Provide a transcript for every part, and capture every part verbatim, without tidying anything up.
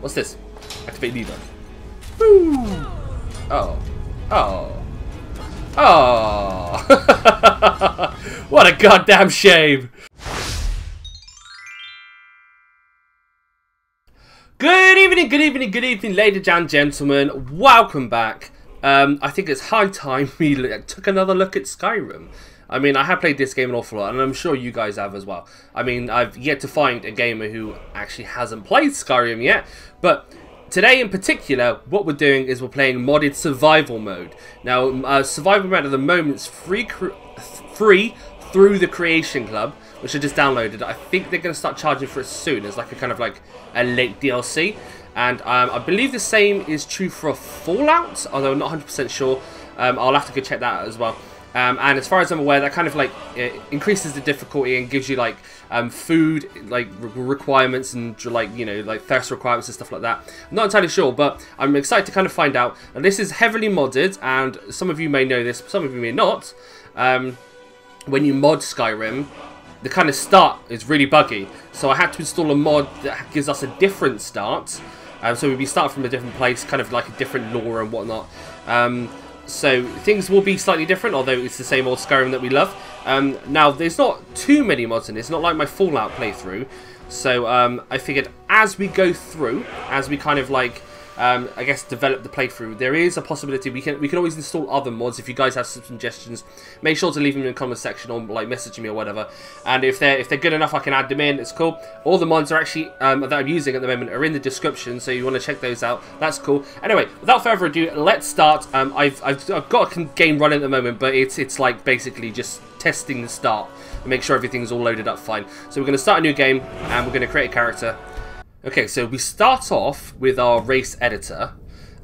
What's this? Activate leader. Woo! Oh. Oh. Oh. What a goddamn shame. Good evening, good evening, good evening, ladies and gentlemen. Welcome back. Um, I think it's high time we took another look at Skyrim. I mean, I have played this game an awful lot, and I'm sure you guys have as well. I mean, I've yet to find a gamer who actually hasn't played Skyrim yet, but today in particular, what we're doing is we're playing modded survival mode. Now, uh, survival mode at the moment is free, cr free through the Creation Club, which I just downloaded. I think they're going to start charging for it soon. It's like a kind of like a late D L C, and um, I believe the same is true for Fallout, although I'm not one hundred percent sure. Um, I'll have to go check that out as well. Um, and as far as I'm aware, that kind of like it increases the difficulty and gives you like um, food like re requirements and like, you know, like thirst requirements and stuff like that. I'm not entirely sure, but I'm excited to kind of find out. And this is heavily modded, and some of you may know this, some of you may not. Um, when you mod Skyrim, the kind of start is really buggy. So I had to install a mod that gives us a different start. Um, so we'd be starting from a different place, kind of like a different lore and whatnot. Um, So things will be slightly different, although it's the same old Skyrim that we love. Um, now, there's not too many mods in it. It's not like my Fallout playthrough. So um, I figured as we go through, as we kind of like, um, I guess, develop the playthrough, there is a possibility we can we can always install other mods. If you guys have some suggestions, make sure to leave them in the comment section or like message me or whatever. And if they're if they're good enough, I can add them in. It's cool. All the mods are actually um, that I'm using at the moment are in the description, so you want to check those out. That's cool. Anyway, without further ado, let's start. Um, I've, I've I've got a game running at the moment, but it's it's like basically just testing the start and make sure everything's all loaded up fine. So we're going to start a new game and we're going to create a character. Okay, so we start off with our race editor,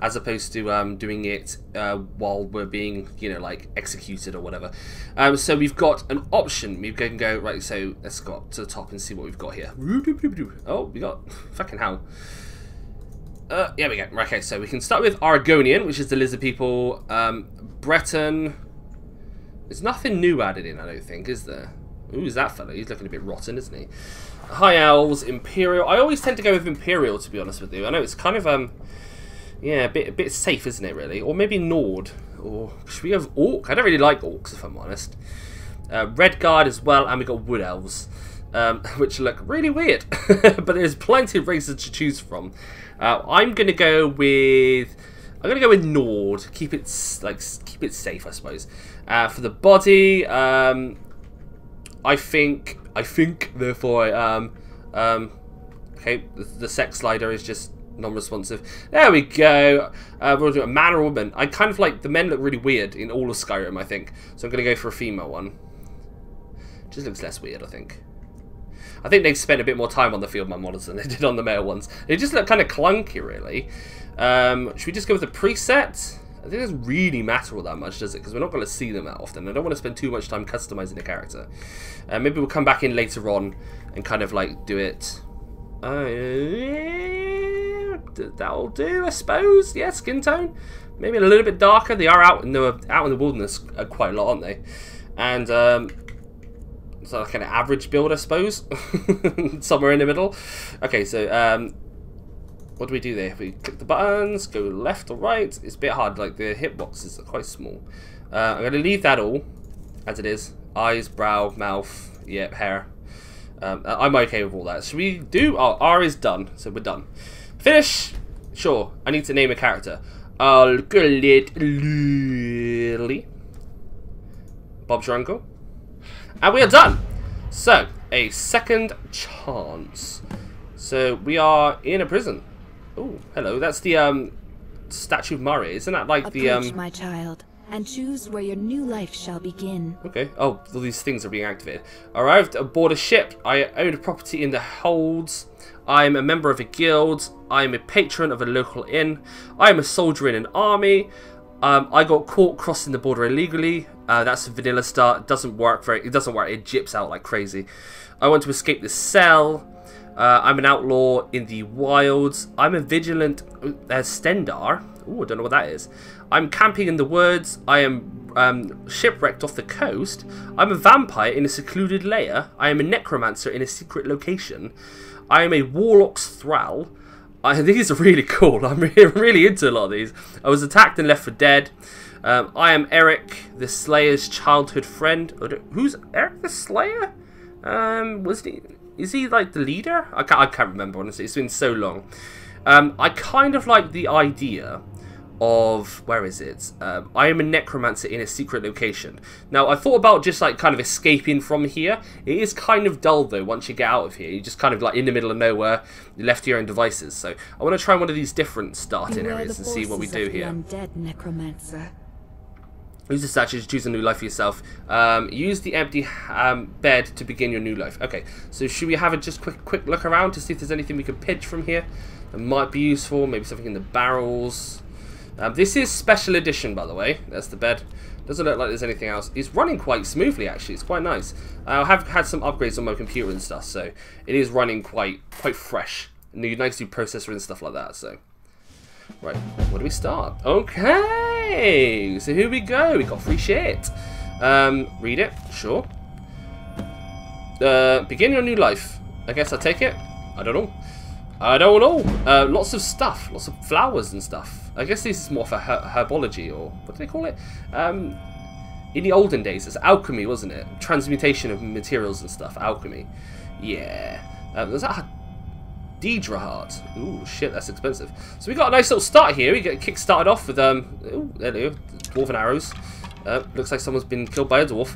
as opposed to um, doing it uh, while we're being, you know, like executed or whatever. Um, so we've got an option. We can go right. So let's go up to the top and see what we've got here. Oh, we got fucking hell. Uh, yeah, we go. Okay, so we can start with Argonian, which is the lizard people. Um, Breton. There's nothing new added in, I don't think, is there? Who's that fellow? He's looking a bit rotten, isn't he? High Elves, Imperial. I always tend to go with Imperial, to be honest with you. I know it's kind of um, yeah, a bit a bit safe, isn't it? Really, or maybe Nord, or should we have Orc? I don't really like Orcs, if I'm honest. Uh, Red Guard as well, and we got Wood Elves, um, which look really weird, but there's plenty of races to choose from. Uh, I'm gonna go with I'm gonna go with Nord. Keep it like keep it safe, I suppose. Uh, for the body, um, I think. I think, therefore, I, um, um, okay, the, the sex slider is just non-responsive. There we go. Uh, we'll do a man or a woman. I kind of like, the men look really weird in all of Skyrim, I think. So I'm going to go for a female one. Just looks less weird, I think. I think they spent a bit more time on the female models than they did on the male ones. They just look kind of clunky, really. Um, should we just go with the preset? I think it doesn't really matter all that much, does it? Because we're not going to see them that often. I don't want to spend too much time customizing the character. Uh, maybe we'll come back in later on and kind of like do it. Uh, yeah, that'll do, I suppose. Yeah, skin tone. Maybe a little bit darker. They are out in the out in the wilderness quite a lot, aren't they? And um, it's like an average build, I suppose, somewhere in the middle. Okay, so. Um, What do we do there? We click the buttons, go left or right. It's a bit hard, like the hitboxes are quite small. Uh, I'm going to leave that all as it is. Eyes, brow, mouth, yep, yeah, hair. Um, I'm okay with all that. Should we do? Oh, R is done, so we're done. Finish! Sure, I need to name a character. I'll call it Lily. Bob's your uncle. And we are done! So, a second chance. So, we are in a prison. Oh, hello. That's the um statue of Mari. Isn't that like Approach the um? my child, and choose where your new life shall begin. Okay. Oh, all these things are being activated. Arrived aboard a ship. I own a property in the holds. I'm a member of a guild. I'm a patron of a local inn. I'm a soldier in an army. Um, I got caught crossing the border illegally. Uh, that's a vanilla start. Doesn't work very. It doesn't work. It gyps out like crazy. I want to escape this cell. Uh, I'm an outlaw in the wilds. I'm a vigilant uh, Stendar. Oh, I don't know what that is. I'm camping in the woods. I am um, shipwrecked off the coast. I'm a vampire in a secluded lair. I am a necromancer in a secret location. I am a warlock's thrall. I think it's really cool. I'm really into a lot of these. I was attacked and left for dead. Um, I am Eric, the Slayer's childhood friend. Who's Eric the Slayer? Um, was he? Is he like the leader? I can't, I can't remember, honestly. It's been so long. Um, I kind of like the idea of, where is it? Um, I am a necromancer in a secret location. Now, I thought about just like kind of escaping from here. It is kind of dull though once you get out of here. You're just kind of like in the middle of nowhere. You're left to your own devices. So I want to try one of these different starting areas and see what we do here. Undead necromancer. Use the statue to choose a new life for yourself. Um, use the empty um, bed to begin your new life. Okay, so should we have a just quick quick look around to see if there's anything we can pitch from here that might be useful? Maybe something in the barrels. Um, this is special edition, by the way. That's the bed. Doesn't look like there's anything else. It's running quite smoothly, actually. It's quite nice. I have had some upgrades on my computer and stuff, so it is running quite quite fresh. New, nice new processor and stuff like that, so. Right, where do we start? Okay, so here we go. We got free shit. Um, read it, sure. Uh, begin your new life. I guess I take it. I don't know. I don't know. Uh, lots of stuff, lots of flowers and stuff. I guess this is more for her herbology, or what do they call it? Um, in the olden days, it's alchemy, wasn't it? Transmutation of materials and stuff. Alchemy. Yeah. Um, was that? Deidra heart. Ooh, shit, that's expensive. So we got a nice little start here. We get kick started off with um. Ooh, there they go. Dwarven arrows. Uh, looks like someone's been killed by a dwarf.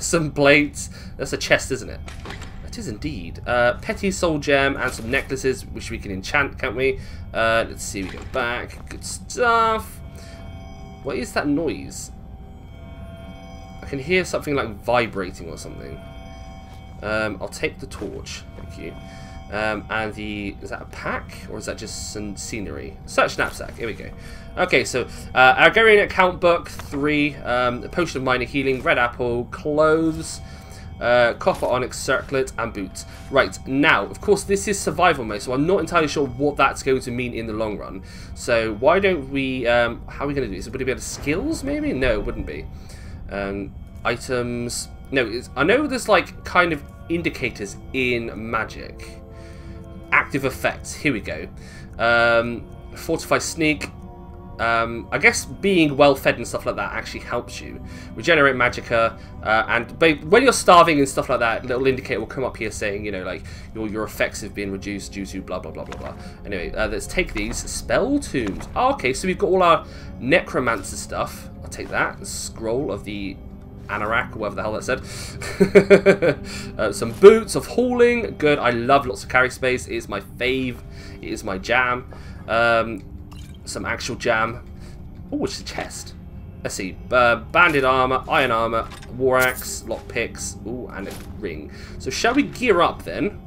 Some plates. That's a chest, isn't it? It is indeed. Uh, petty soul gem and some necklaces, which we can enchant, can't we? Uh, let's see. We go back. Good stuff. What is that noise? I can hear something like vibrating or something. Um, I'll take the torch. Thank you. Um, and the, is that a pack or is that just some scenery? Search knapsack, here we go. Okay, so uh, Argonian account book, three, um, a potion of minor healing, red apple, clothes, uh, copper onyx circlet and boots. Right, now, of course this is survival mode, so I'm not entirely sure what that's going to mean in the long run. So why don't we, um, how are we going to do this? Would it be able to skills maybe? No, it wouldn't be. Um, items, no, it's, I know there's like kind of indicators in magic. Active effects, here we go. Um, fortify sneak. Um, I guess being well fed and stuff like that actually helps you. Regenerate magicka. Uh, and but when you're starving and stuff like that, little indicator will come up here saying, you know, like your, your effects have been reduced due to blah, blah, blah, blah, blah. Anyway, uh, let's take these. Spell tombs. Oh, okay, so we've got all our necromancer stuff. I'll take that. Scroll of the Anorak, or whatever the hell that said. uh, some boots of hauling. Good. I love lots of carry space. It is my fave. It is my jam. Um, some actual jam. Oh, which is a chest. Let's see. Uh, banded armor, iron armor, war axe, lock picks. Ooh, and a ring. So shall we gear up then?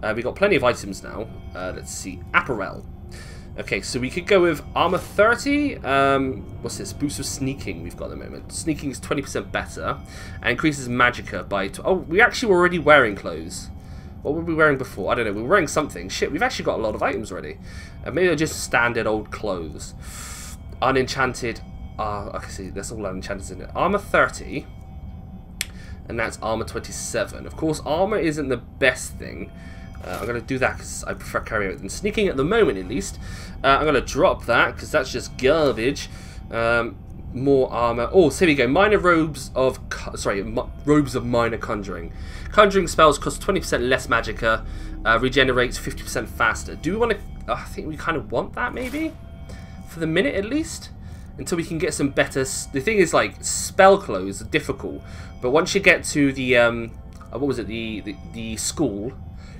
Uh, we got plenty of items now. Uh, let's see. Apparel. Okay, so we could go with armor thirty. Um, what's this? Boost of sneaking we've got at the moment. Sneaking is twenty percent better. And increases magicka by... Oh, we actually were already wearing clothes. What were we wearing before? I don't know. We were wearing something. Shit, we've actually got a lot of items already. Uh, maybe they're just standard old clothes. Unenchanted. Uh, okay, see, that's all unenchanted, isn't it? Armor thirty. And that's armor twenty-seven. Of course, armor isn't the best thing. Uh, I'm going to do that because I prefer carrying it than sneaking at the moment, at least. Uh, I'm going to drop that because that's just garbage. Um, more armor. Oh, so here we go. Minor robes of... Sorry, robes of minor conjuring. Conjuring spells cost twenty percent less magicka. Uh, regenerates fifty percent faster. Do we want to... Oh, I think we kind of want that, maybe? For the minute, at least? Until we can get some better... The thing is, like, spell clothes are difficult. But once you get to the... Um, what was it? The, the, the school...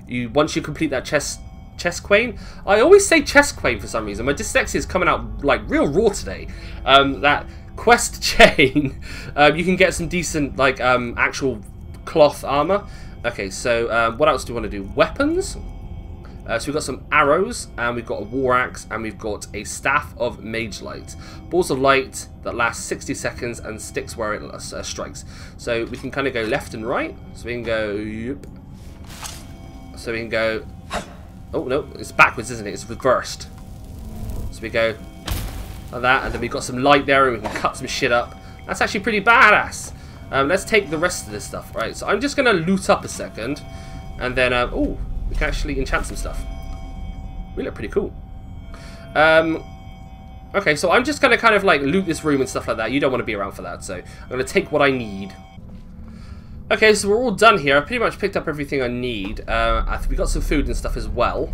You, once you complete that chest chest quain, I always say chest quain for some reason. My dyslexia is coming out like real raw today. Um, that quest chain, um, you can get some decent like um, actual cloth armor. Okay, so um, what else do we want to do? Weapons. Uh, so we've got some arrows, and we've got a war axe, and we've got a staff of mage light. Balls of light that lasts sixty seconds and sticks where it uh, strikes. So we can kind of go left and right. So we can go. Yep. So we can go, oh no, it's backwards, isn't it? It's reversed. So we go like that, and then we've got some light there and we can cut some shit up. That's actually pretty badass. Um, let's take the rest of this stuff. Right, so I'm just going to loot up a second, and then, uh, oh, we can actually enchant some stuff. We look pretty cool. Um, okay, so I'm just going to kind of like loot this room and stuff like that. You don't want to be around for that, so I'm going to take what I need. Okay, so we're all done here. I pretty much picked up everything I need. Uh, I think we got some food and stuff as well.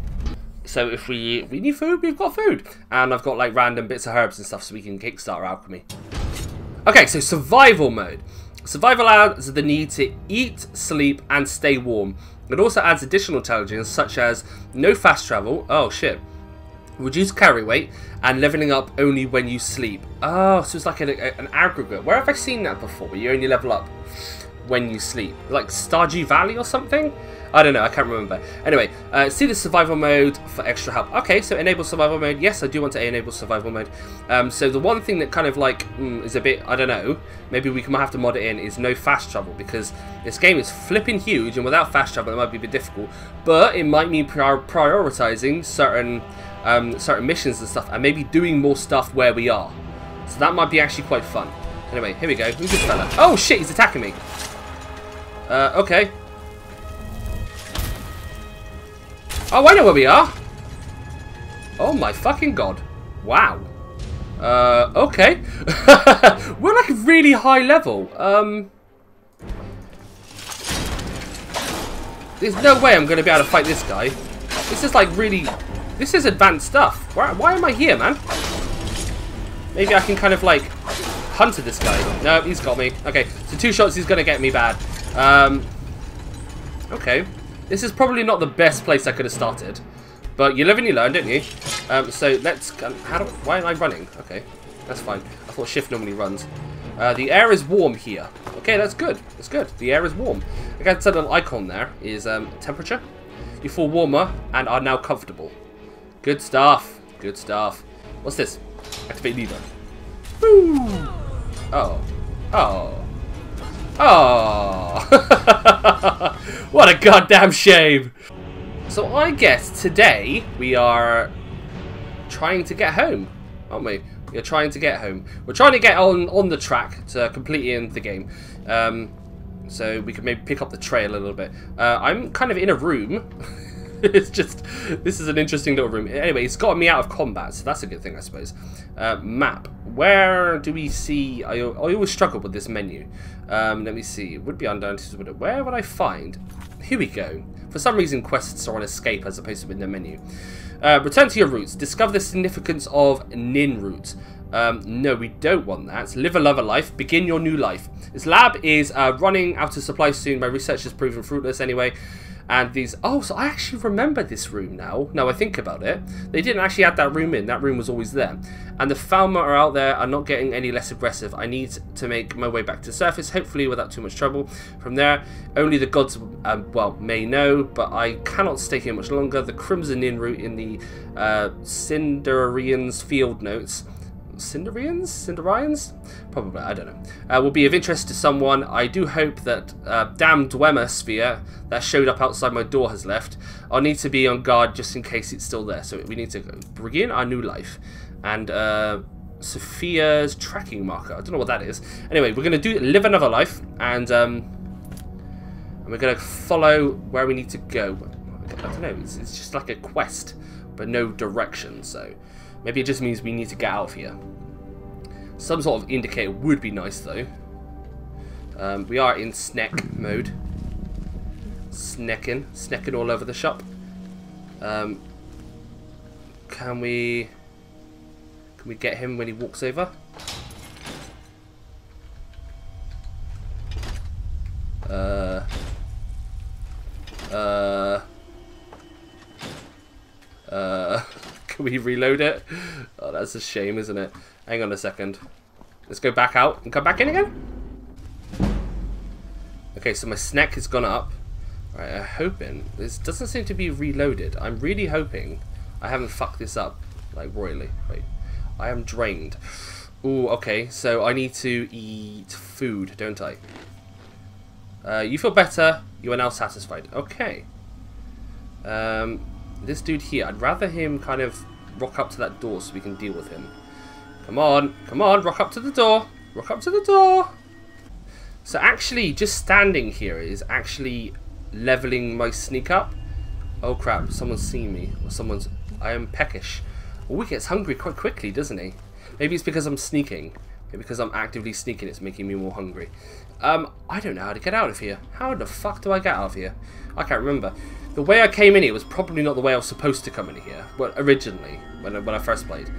So if we if we need food, we've got food. And I've got like random bits of herbs and stuff so we can kickstart our alchemy. Okay, so survival mode. Survival adds the need to eat, sleep, and stay warm. It also adds additional challenges such as no fast travel, oh shit, reduce carry weight, and leveling up only when you sleep. Oh, so it's like an, an aggregate. Where have I seen that before? You only level up when you sleep. Like Stardew Valley or something? I don't know, I can't remember. Anyway, uh, see the survival mode for extra help. Okay, so enable survival mode. Yes, I do want to enable survival mode. Um, so the one thing that kind of like mm, is a bit, I don't know, maybe we might have to mod it in, is no fast travel, because this game is flipping huge, and without fast travel it might be a bit difficult. But it might mean prior prioritizing certain, um, certain missions and stuff, and maybe doing more stuff where we are. So that might be actually quite fun. Anyway, here we go. Who's this fella? Oh shit, he's attacking me. Uh, okay. Oh, I know where we are. Oh my fucking god. Wow. Uh, okay. We're like really high level. Um, there's no way I'm going to be able to fight this guy. This is like really... This is advanced stuff. Why, why am I here, man? Maybe I can kind of like hunter this guy. No, he's got me. Okay, so two shots, he's going to get me bad. Um, okay. This is probably not the best place I could have started. But you live and you learn, don't you? Um, so let's... Um, how do, why am I running? Okay, that's fine. I thought shift normally runs. Uh, the air is warm here. Okay, that's good. That's good. The air is warm. Like I said, an icon there is um, temperature. You fall warmer and are now comfortable. Good stuff. Good stuff. What's this? Activate lever. Woo! Oh. Oh. Oh, what a goddamn shame. So I guess today we are trying to get home, aren't we? We're trying to get home. We're trying to get on, on the track to completing the game. Um, so we can maybe pick up the trail a little bit. Uh, I'm kind of in a room. It's just, this is an interesting little room. Anyway, it's gotten me out of combat, so that's a good thing, I suppose. Uh, map. Where do we see... I, I always struggle with this menu. Um, let me see. It would be undone. Where would I find... Here we go. For some reason, quests are on escape as opposed to in the menu. Uh, return to your roots. Discover the significance of Nirnroot. Um, no, we don't want that. It's live a lover life. Begin your new life. This lab is uh, running out of supply soon. My research has proven fruitless anyway. And these... Oh, so I actually remember this room now. Now I think about it. They didn't actually add that room in. That room was always there. And the Falmer are out there are not getting any less aggressive. I need to make my way back to the surface, hopefully without too much trouble. From there, only the gods, um, well, may know, but I cannot stay here much longer. The Crimson Nirnroot in the uh, Cinderian's field notes... Cinderians? Cinderians? Probably, I don't know. Uh, will be of interest to someone. I do hope that uh, damn Dwemer sphere that showed up outside my door has left. I'll need to be on guard just in case it's still there. So we need to begin our new life. And uh, Sophia's tracking marker. I don't know what that is. Anyway, we're going to do live another life. And, um, and we're going to follow where we need to go. I don't know. It's, it's just like a quest, but no direction. So... Maybe it just means we need to get out of here. Some sort of indicator would be nice, though. Um, we are in sneck mode. Snecking. Snecking all over the shop. Um, can we... Can we get him when he walks over? Uh... Uh... Uh... Can we reload it? Oh, that's a shame, isn't it? Hang on a second. Let's go back out and come back in again. Okay, so my snack has gone up. Alright, I'm hoping. This doesn't seem to be reloaded. I'm really hoping I haven't fucked this up, like, royally. Wait, I am drained. Ooh, okay, so I need to eat food, don't I? Uh, you feel better. You are now satisfied. Okay. Um... This dude here, I'd rather him kind of rock up to that door so we can deal with him. Come on, come on, rock up to the door. Rock up to the door. So actually, just standing here is actually leveling my sneak up. Oh crap, someone's seen me. Or someone's... I am peckish. Oh, he gets hungry quite quickly, doesn't he? Maybe it's because I'm sneaking. Maybe because I'm actively sneaking, it's making me more hungry. Um, I don't know how to get out of here. How the fuck do I get out of here? I can't remember. The way I came in here was probably not the way I was supposed to come in here. Well, originally, when I, when I first played.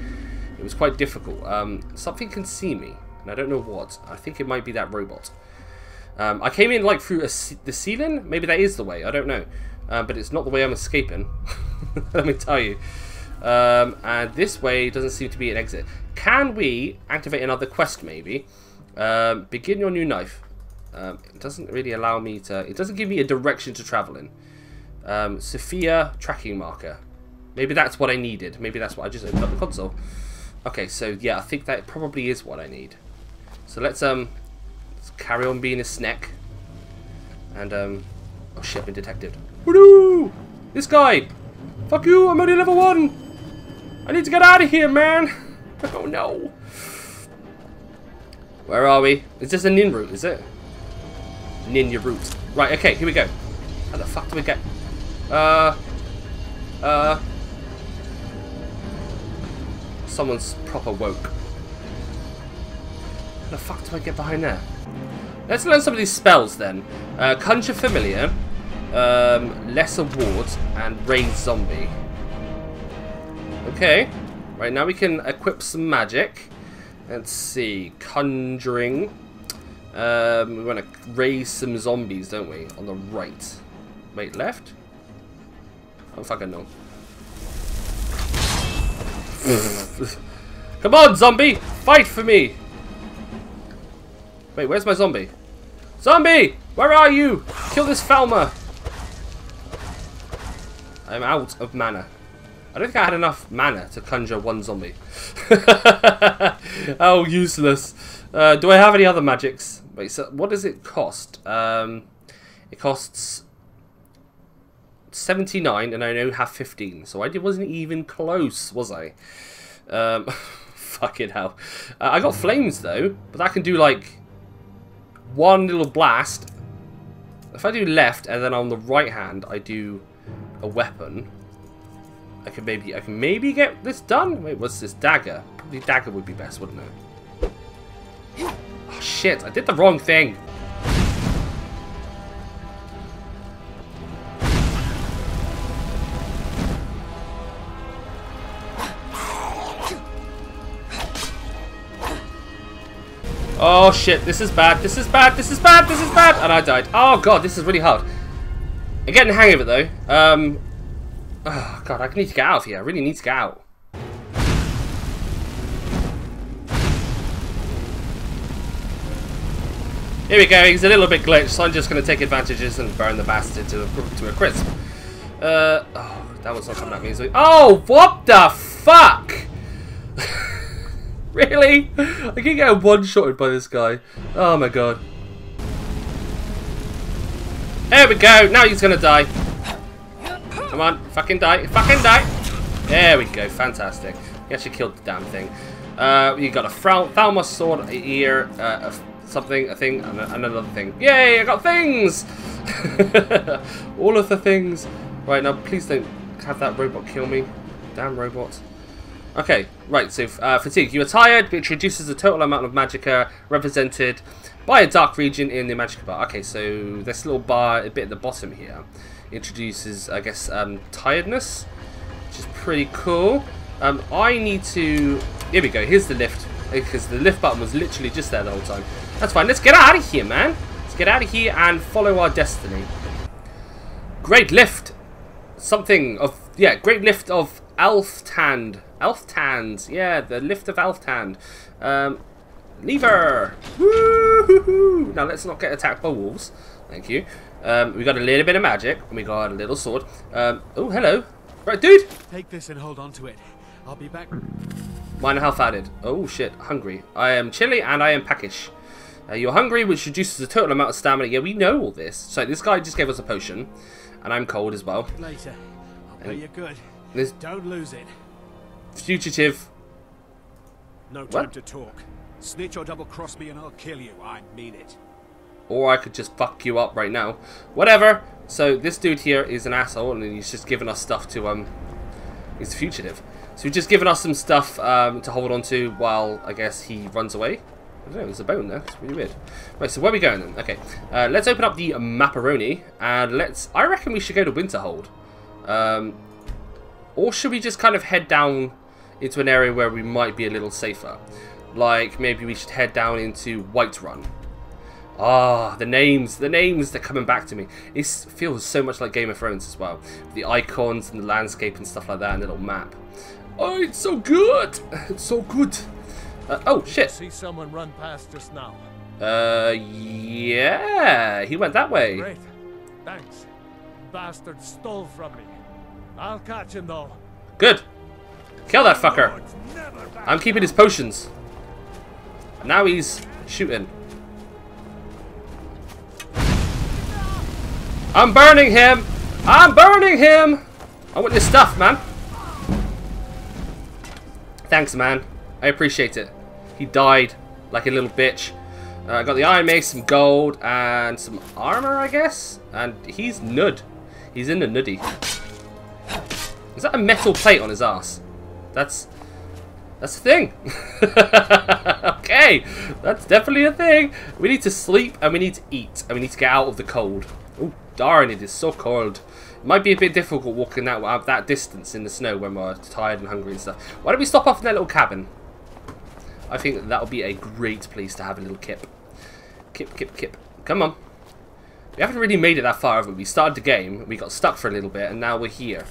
It was quite difficult. Um, something can see me, and I don't know what. I think it might be that robot. Um, I came in, like, through a ce the ceiling? Maybe that is the way. I don't know. Uh, but it's not the way I'm escaping. Let me tell you. Um, and this way doesn't seem to be an exit. Can we activate another quest, maybe? Um, begin your new knife. Um, it doesn't really allow me to... It doesn't give me a direction to travel in. Um, Sophia tracking marker. Maybe that's what I needed. Maybe that's what I just opened up the console. Okay, so yeah, I think that probably is what I need. So let's um let's carry on being a snack. And um oh shit, I've been detected. Woo! This guy! Fuck you, I'm only level one! I need to get out of here, man! Oh no. Where are we? Is this a Nirnroot, is it? Nirnroot. Right, okay, here we go. How the fuck do we get? Uh uh Someone's proper woke. How the fuck do I get behind there? Let's learn some of these spells then. Uh, Conjure Familiar, um, Lesser Ward, and Raid Zombie. Okay. Right, now we can equip some magic. Let's see. Conjuring. Um, we want to raise some zombies, don't we? On the right. Wait, left? I don't fucking know. Come on, zombie! Fight for me! Wait, where's my zombie? Zombie! Where are you? Kill this Falmer! I'm out of mana. I don't think I had enough mana to conjure one zombie. Oh, useless. Uh, do I have any other magics? Wait, so what does it cost? Um, it costs... seventy-nine, and I now have fifteen, so I wasn't even close, was I? Um, fucking hell. Uh, I got flames, though, but that can do, like, one little blast. If I do left, and then on the right hand, I do a weapon, I can maybe, I can maybe get this done? Wait, what's this? Dagger. Probably dagger would be best, wouldn't it? Oh, shit, I did the wrong thing. Oh shit, this is bad, this is bad, this is bad, this is bad! And I died. Oh god, this is really hard. I'm getting the hang of it though. Um, oh god, I need to get out of here. I really need to get out. Here we go, he's a little bit glitched, so I'm just going to take advantages and burn the bastard to a, to a crisp. Uh, oh, that one's not coming at me easily. Oh, what the fuck? Really? I keep getting one-shotted by this guy. Oh my god. There we go. Now he's gonna die. Come on. Fucking die. Fucking die. There we go. Fantastic. He actually killed the damn thing. Uh, you got a Thalmor sword, an ear, uh, a something, a thing, and a another thing. Yay! I got things! All of the things. Right, now please don't have that robot kill me. Damn robots. Okay, right, so uh, fatigue. You are tired, which reduces the total amount of magicka represented by a dark region in the magicka bar. Okay, so this little bar, a bit at the bottom here, introduces, I guess, um, tiredness, which is pretty cool. Um, I need to... Here we go, here's the lift, because the lift button was literally just there the whole time. That's fine, let's get out of here, man. Let's get out of here and follow our destiny. Great lift. Something of... Yeah, great lift of Alftand. Alftand, yeah, the lift of Alftand. Um, lever! Woo-hoo-hoo! Now let's not get attacked by wolves. Thank you. Um, we got a little bit of magic, and we got a little sword. Um, oh, hello. Right, dude! Take this and hold on to it. I'll be back. Minor health added. Oh, shit. Hungry. I am chilly, and I am peckish. Uh, you're hungry, which reduces the total amount of stamina. Yeah, we know all this. So this guy just gave us a potion, and I'm cold as well. Later. I'll bet you're good. This... Don't lose it. Fugitive. No time what? to talk. Snitch or double cross me and I'll kill you. I mean it. Or I could just fuck you up right now. Whatever. So this dude here is an asshole and he's just giving us stuff to um He's a fugitive. So he's just given us some stuff um, to hold on to while, I guess, he runs away. I don't know, there's a bone there. It's really weird. Right, so where are we going then? Okay, uh, let's open up the Maparoni, and let's... I reckon we should go to Winterhold. Um, or should we just kind of head down into an area where we might be a little safer? Like, maybe we should head down into Whiterun. Ah, the names, the names, they're coming back to me. It feels so much like Game of Thrones as well. The icons and the landscape and stuff like that, and the little map. Oh, it's so good! It's so good. Uh, oh, shit. See someone run past us now. Uh, yeah, he went that way. Great, thanks. Bastard stole from me. I'll catch him, though. Good. Kill that fucker. I'm keeping his potions. Now he's shooting. I'm burning him! I'm burning him! I want this stuff, man. Thanks, man. I appreciate it. He died like a little bitch. Uh, I got the iron mace, some gold, and some armor, I guess? And he's nud. He's in the nuddy. Is that a metal plate on his ass? That's... That's a thing. Okay. That's definitely a thing. We need to sleep, and we need to eat, and we need to get out of the cold. Oh, darn, it is so cold. It might be a bit difficult walking that that distance in the snow when we're tired and hungry and stuff. Why don't we stop off in that little cabin? I think that'll be a great place to have a little kip. Kip, kip, kip. Come on. We haven't really made it that far, have we? We started the game, we got stuck for a little bit, and now we're here.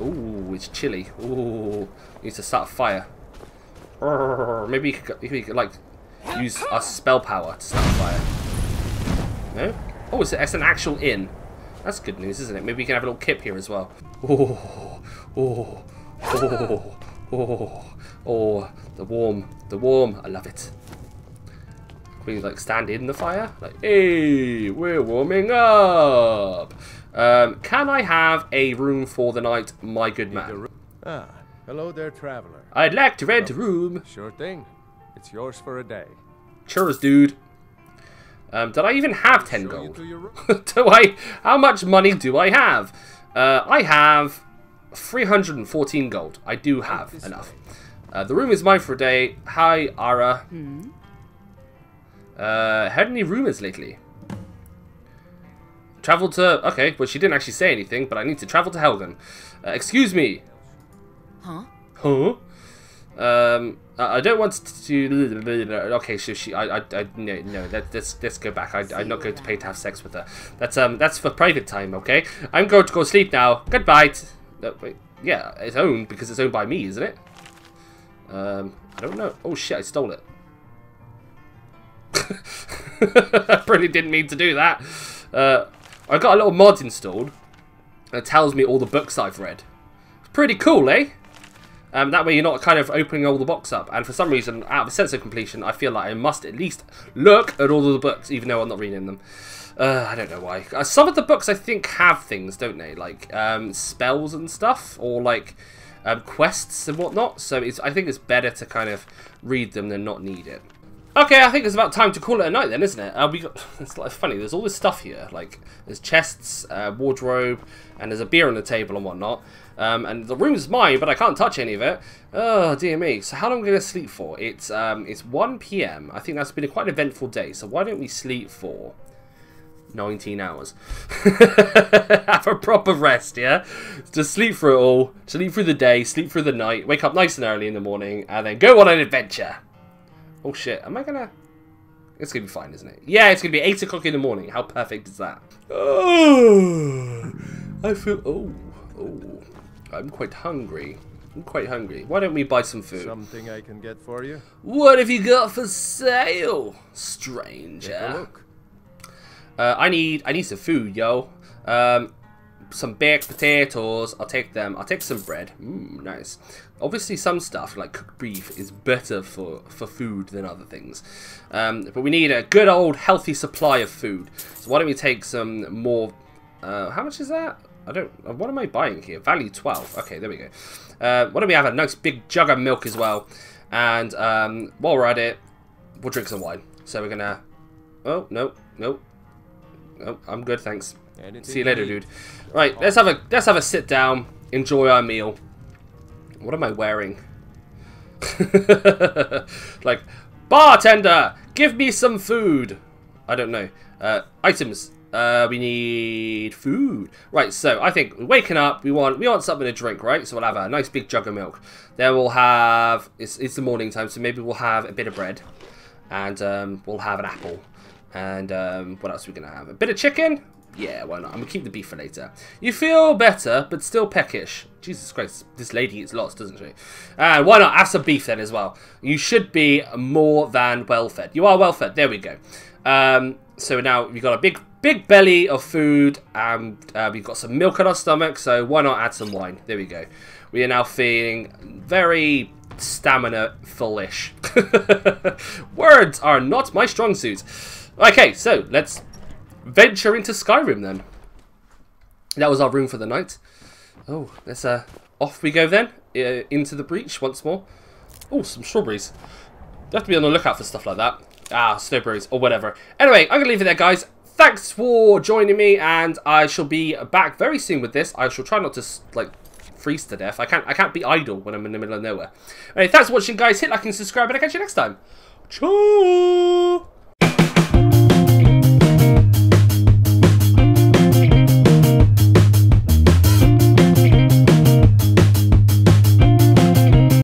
Ooh, it's chilly. Ooh, we need to start a fire. Maybe we could, we could like, use our spell power to start a fire. No? Oh, it's an actual inn. That's good news, isn't it? Maybe we can have a little kip here as well. Oh, oh, oh, oh, oh, the warm, the warm. I love it. Can we, like, stand in the fire? Like, hey, we're warming up. Um, can I have a room for the night, my good man? Ah, hello there, traveler. I'd like to rent a room. Sure thing. It's yours for a day. Cheers, dude. Um, did I even have ten gold? Do I? How much money do I have? Uh, I have three hundred fourteen gold. I do have enough. Uh, the room is mine for a day. Hi, Ara. Mm-hmm. Uh, heard any rumors lately? Travel to... Okay, well, she didn't actually say anything, but I need to travel to Helgen. Uh, excuse me. Huh? Huh? Um... Uh, I don't want to. Okay, so she. I. I. I no. No. Let, let's. Let's go back. I, I'm not going to pay to have sex with her. That's um. That's for private time. Okay. I'm going to go sleep now. Goodbye. No, wait. Yeah. It's owned because it's owned by me, isn't it? Um. I don't know. Oh shit! I stole it. I really didn't mean to do that. Uh. I got a little mod installed that tells me all the books I've read. It's pretty cool, eh? Um, that way you're not kind of opening all the box up. And for some reason, out of a sense of completion, I feel like I must at least look at all of the books, even though I'm not reading them. Uh, I don't know why. Uh, some of the books, I think, have things, don't they? Like um, spells and stuff, or like um, quests and whatnot. So it's, I think it's better to kind of read them than not need it. Okay, I think it's about time to call it a night then, isn't it? Uh, we got, it's like funny, there's all this stuff here. Like, there's chests, uh, wardrobe, and there's a beer on the table and whatnot. Um, and the room's mine, but I can't touch any of it. Oh, dear me. So how long am I going to sleep for? It's um, it's one P M I think that's been a quite eventful day, so why don't we sleep for nineteen hours? Have a proper rest, yeah? Just sleep through it all. Sleep through the day, sleep through the night, wake up nice and early in the morning, and then go on an adventure. Oh, shit. Am I going to... It's going to be fine, isn't it? Yeah, it's going to be eight o'clock in the morning. How perfect is that? Oh, I feel... Oh, oh. I'm quite hungry. I'm quite hungry. Why don't we buy some food? Something I can get for you? What have you got for sale, stranger? Take a look. Uh, I need I need some food, yo. Um, some baked potatoes. I'll take them. I'll take some bread. Mmm, nice. Obviously, some stuff like cooked beef is better for for food than other things. Um, but we need a good old healthy supply of food. So why don't we take some more? Uh, how much is that? I don't... What am I buying here? Value twelve. Okay, there we go. Uh, why don't we have a nice big jug of milk as well? And um, while we're at it, we'll drink some wine. So we're gonna... Oh, no, no. No, I'm good, thanks. Anything See you later, dude. Right, let's have a let's have a sit down, enjoy our meal, What am I wearing? Like, bartender, give me some food. I don't know. Uh, items. Uh, we need food. Right, so I think waking up, we want we want something to drink, right? So we'll have a nice big jug of milk. Then we'll have, it's, it's the morning time, so maybe we'll have a bit of bread. And um, we'll have an apple. And um, what else are we going to have? A bit of chicken? Yeah, why not? I'm going to keep the beef for later. You feel better, but still peckish. Jesus Christ, this lady eats lots, doesn't she? And why not? Have some beef then as well. You should be more than well-fed. You are well-fed. There we go. Um, so now we've got a big, big belly of food. And uh, we've got some milk in our stomach, so why not add some wine? There we go. We are now feeling very stamina-full-ish. Words are not my strong suit. Okay, so let's venture into Skyrim then. That was our room for the night. Oh, let's uh, off we go then, uh, into the breach once more. Oh, some strawberries. You have to be on the lookout for stuff like that. Ah, snowberries or whatever. Anyway, I'm gonna leave it there, guys. Thanks for joining me, and I shall be back very soon with this. I shall try not to like freeze to death. I can't. I can't be idle when I'm in the middle of nowhere. Anyway, thanks for watching, guys. Hit like and subscribe, and I'll catch you next time. Ciao.